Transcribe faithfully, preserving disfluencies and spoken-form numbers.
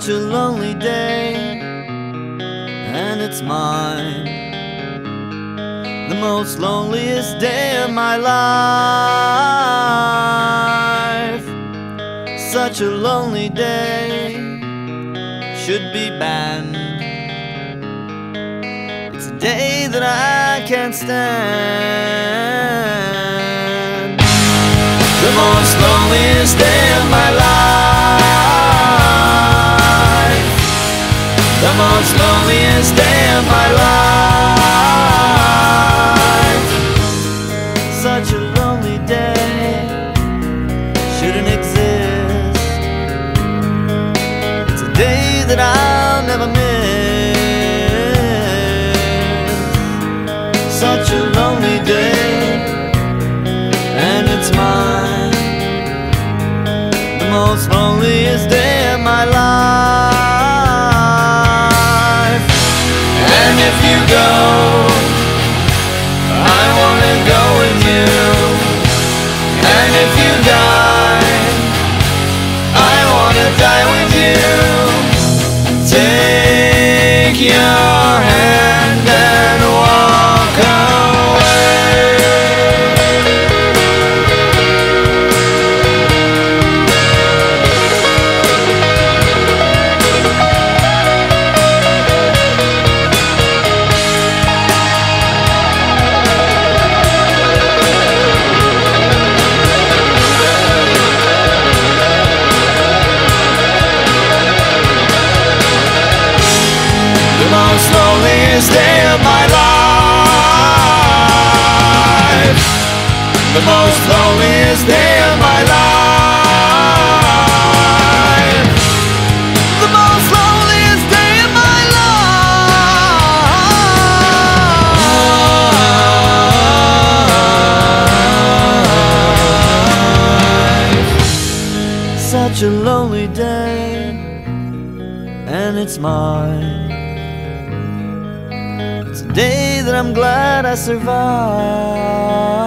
such a lonely day, and it's mine, the most loneliest day of my life. Such a lonely day should be banned. It's a day that I can't stand, the most loneliest day of my life, the most loneliest day of my life. Such a lonely day shouldn't exist. It's a day that I'll never miss. Such a lonely day, and it's mine, most loneliest day of my life. And if you go, I wanna go with you. And if you die, I wanna die with you. Take your hand and walk away. The most loneliest day of my life, the most loneliest day of my life, the most loneliest day of my life. Such a lonely day, and it's mine. It's a day that I'm glad I survived.